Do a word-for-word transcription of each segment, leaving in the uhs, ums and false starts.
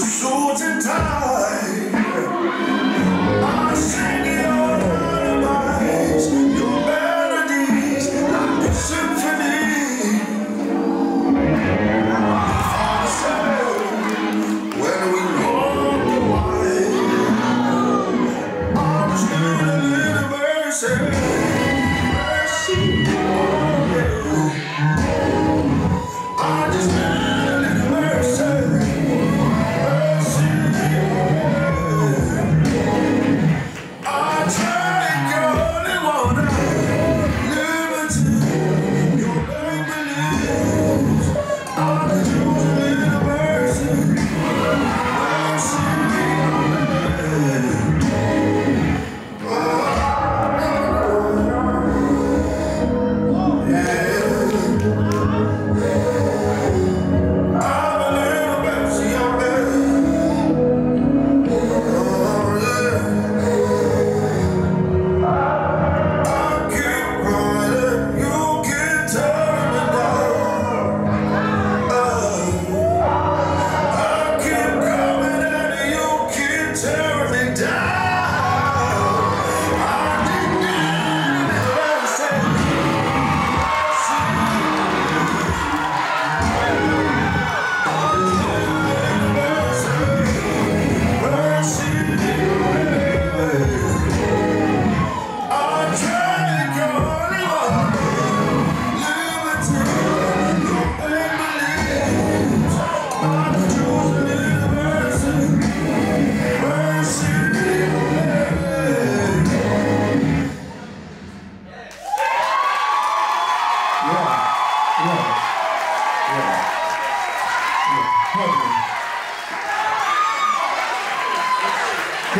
the swords and tie. I sing your lullabies, your melodies like a symphony. I say when we walk the wire, I'm just gonna live mercy, mercy for you. I just.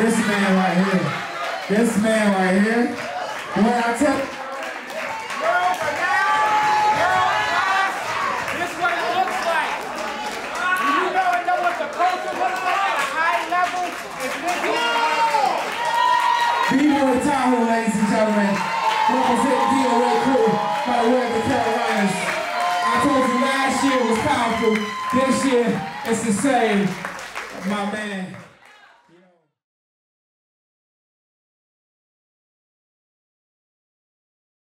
This man right here, this man right here, boy, I tell you. No, but now, guys, this is what it looks like. Do you know and know what the culture looks like at a high level? It's this one. B-Boy Tahoe, ladies and gentlemen, representing D O A crew by the way of the Carolinas. I told you last year was powerful, this year it's the same, my man.